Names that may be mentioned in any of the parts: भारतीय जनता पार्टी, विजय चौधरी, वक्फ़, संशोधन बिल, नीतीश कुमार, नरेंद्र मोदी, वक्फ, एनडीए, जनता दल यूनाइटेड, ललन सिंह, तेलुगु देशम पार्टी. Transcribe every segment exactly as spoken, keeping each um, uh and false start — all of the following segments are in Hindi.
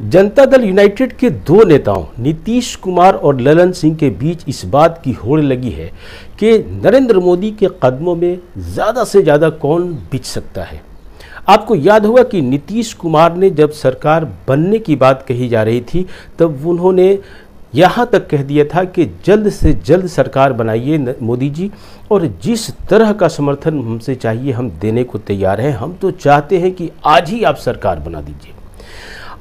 जनता दल यूनाइटेड के दो नेताओं नीतीश कुमार और ललन सिंह के बीच इस बात की होड़ लगी है कि नरेंद्र मोदी के कदमों में ज़्यादा से ज़्यादा कौन बिछ सकता है। आपको याद होगा कि नीतीश कुमार ने जब सरकार बनने की बात कही जा रही थी तब उन्होंने यहाँ तक कह दिया था कि जल्द से जल्द सरकार बनाइए मोदी जी, और जिस तरह का समर्थन हमसे चाहिए हम देने को तैयार हैं, हम तो चाहते हैं कि आज ही आप सरकार बना दीजिए।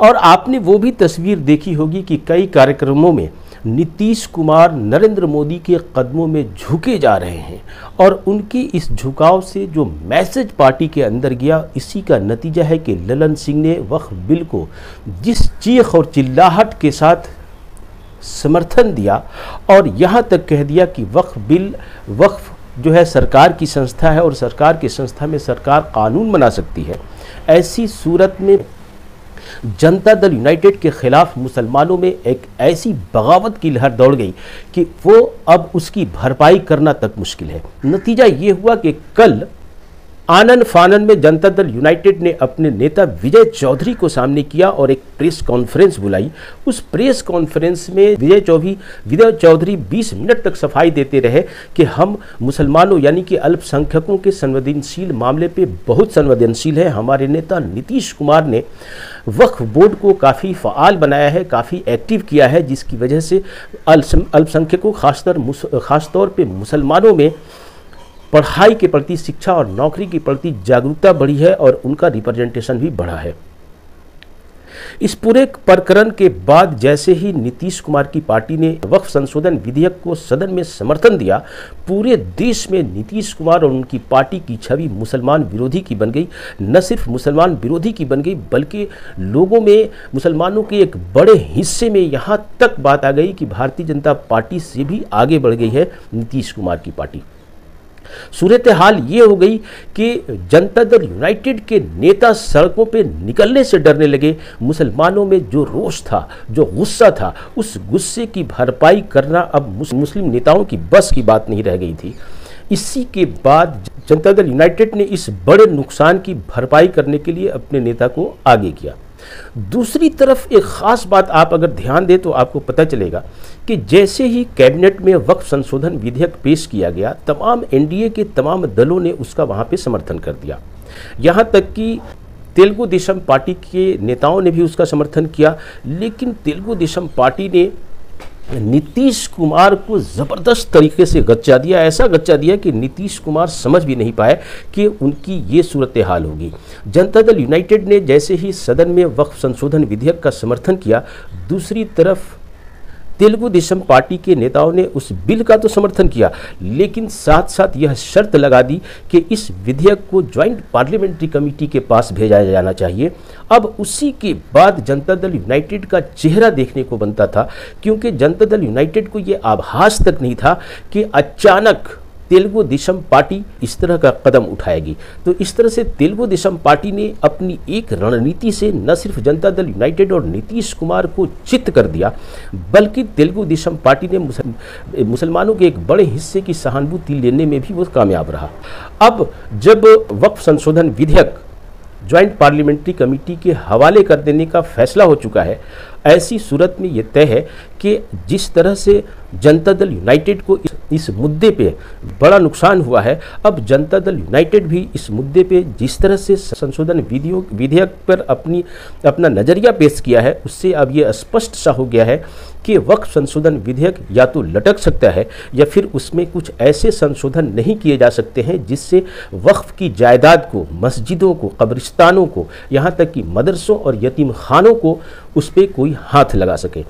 और आपने वो भी तस्वीर देखी होगी कि कई कार्यक्रमों में नीतीश कुमार नरेंद्र मोदी के कदमों में झुके जा रहे हैं, और उनकी इस झुकाव से जो मैसेज पार्टी के अंदर गया, इसी का नतीजा है कि ललन सिंह ने वक्फ़ बिल को जिस चीख और चिल्लाहट के साथ समर्थन दिया और यहाँ तक कह दिया कि वक्फ़ बिल वक्फ़ जो है सरकार की संस्था है और सरकार की संस्था में सरकार कानून बना सकती है। ऐसी सूरत में जनता दल यूनाइटेड के खिलाफ मुसलमानों में एक ऐसी बगावत की लहर दौड़ गई कि वो अब उसकी भरपाई करना तक मुश्किल है। नतीजा ये हुआ कि कल आनन फानन में जनता दल यूनाइटेड ने अपने नेता विजय चौधरी को सामने किया और एक प्रेस कॉन्फ्रेंस बुलाई। उस प्रेस कॉन्फ्रेंस में विजय चौधरी विजय चौधरी बीस मिनट तक सफाई देते रहे कि हम मुसलमानों यानी कि अल्पसंख्यकों के संवेदनशील मामले पे बहुत संवेदनशील है। हमारे नेता नीतीश कुमार ने वक्फ बोर्ड को काफ़ी फ़ाल बनाया है, काफ़ी एक्टिव किया है, जिसकी वजह से अल्पसंख्यकों खासकर खासतौर पर मुसलमानों में पढ़ाई के प्रति, शिक्षा और नौकरी के प्रति जागरूकता बढ़ी है और उनका रिप्रेजेंटेशन भी बढ़ा है। इस पूरे प्रकरण के बाद जैसे ही नीतीश कुमार की पार्टी ने वक्फ संशोधन विधेयक को सदन में समर्थन दिया, पूरे देश में नीतीश कुमार और उनकी पार्टी की छवि मुसलमान विरोधी की बन गई। न सिर्फ मुसलमान विरोधी की बन गई बल्कि लोगों में, मुसलमानों के एक बड़े हिस्से में यहाँ तक बात आ गई कि भारतीय जनता पार्टी से भी आगे बढ़ गई है नीतीश कुमार की पार्टी। सूरत हाल ये हो गई कि जनता दल यूनाइटेड के नेता सड़कों पे निकलने से डरने लगे। मुसलमानों में जो रोष था, जो गुस्सा था, उस गुस्से की भरपाई करना अब मुस्लिम नेताओं की बस की बात नहीं रह गई थी। इसी के बाद जनता दल यूनाइटेड ने इस बड़े नुकसान की भरपाई करने के लिए अपने नेता को आगे किया। दूसरी तरफ एक ख़ास बात आप अगर ध्यान दें तो आपको पता चलेगा कि जैसे ही कैबिनेट में वक्फ संशोधन विधेयक पेश किया गया, तमाम एनडीए के तमाम दलों ने उसका वहाँ पे समर्थन कर दिया। यहाँ तक कि तेलुगु देशम पार्टी के नेताओं ने भी उसका समर्थन किया, लेकिन तेलुगु देशम पार्टी ने नीतीश कुमार को ज़बरदस्त तरीके से गच्चा दिया। ऐसा गच्चा दिया कि नीतीश कुमार समझ भी नहीं पाए कि उनकी ये सूरत हाल होगी। जनता दल यूनाइटेड ने जैसे ही सदन में वक्फ संशोधन विधेयक का समर्थन किया, दूसरी तरफ तेलुगु देशम पार्टी के नेताओं ने उस बिल का तो समर्थन किया लेकिन साथ साथ यह शर्त लगा दी कि इस विधेयक को ज्वाइंट पार्लियामेंट्री कमेटी के पास भेजा जाना चाहिए। अब उसी के बाद जनता दल यूनाइटेड का चेहरा देखने को बनता था, क्योंकि जनता दल यूनाइटेड को यह आभास तक नहीं था कि अचानक तेलुगु देशम पार्टी इस तरह का कदम उठाएगी। तो इस तरह से तेलुगु देशम पार्टी ने अपनी एक रणनीति से न सिर्फ जनता दल यूनाइटेड और नीतीश कुमार को चित्त कर दिया बल्कि तेलुगु देशम पार्टी ने मुसलमानों के एक बड़े हिस्से की सहानुभूति लेने में भी वो कामयाब रहा। अब जब वक्फ संशोधन विधेयक ज्वाइंट पार्लियामेंट्री कमेटी के हवाले कर देने का फैसला हो चुका है, ऐसी सूरत में यह तय है कि जिस तरह से जनता दल यूनाइटेड को इस, इस मुद्दे पे बड़ा नुकसान हुआ है, अब जनता दल यूनाइटेड भी इस मुद्दे पे जिस तरह से संशोधन विधेयक पर अपनी अपना नज़रिया पेश किया है, उससे अब ये स्पष्ट सा हो गया है कि वक्फ संशोधन विधेयक या तो लटक सकता है या फिर उसमें कुछ ऐसे संशोधन नहीं किए जा सकते हैं जिससे वक्फ की जायदाद को, मस्जिदों को, कब्रिस्तानों को, यहाँ तक कि मदरसों और यतीम खानों को उस पर कोई हाथ लगा सके।